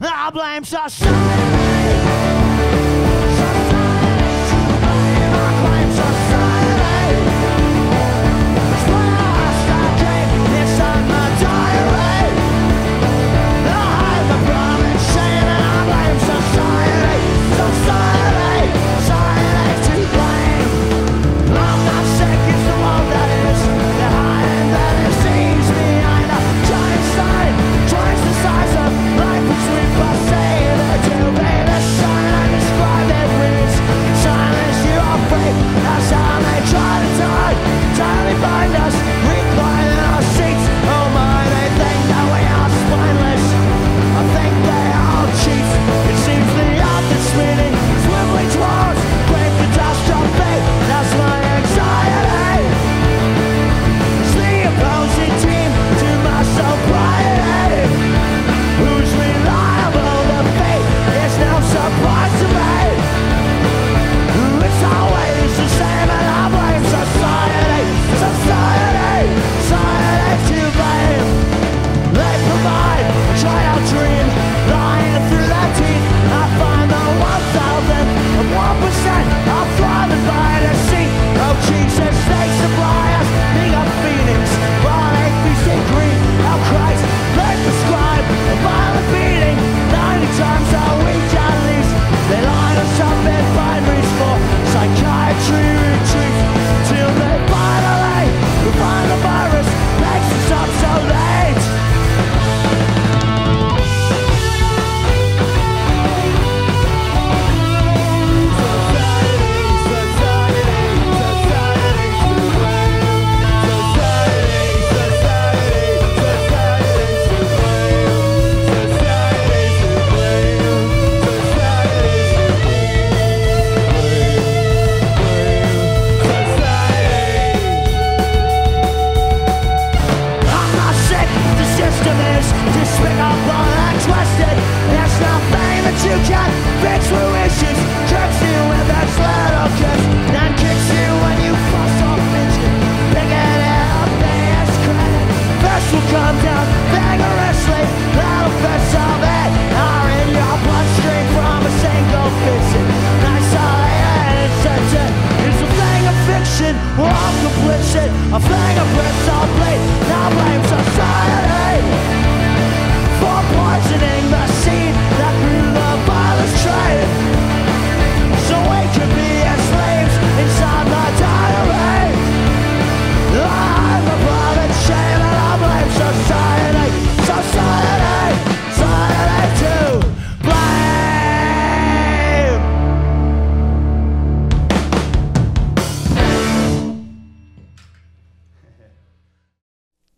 I blame society.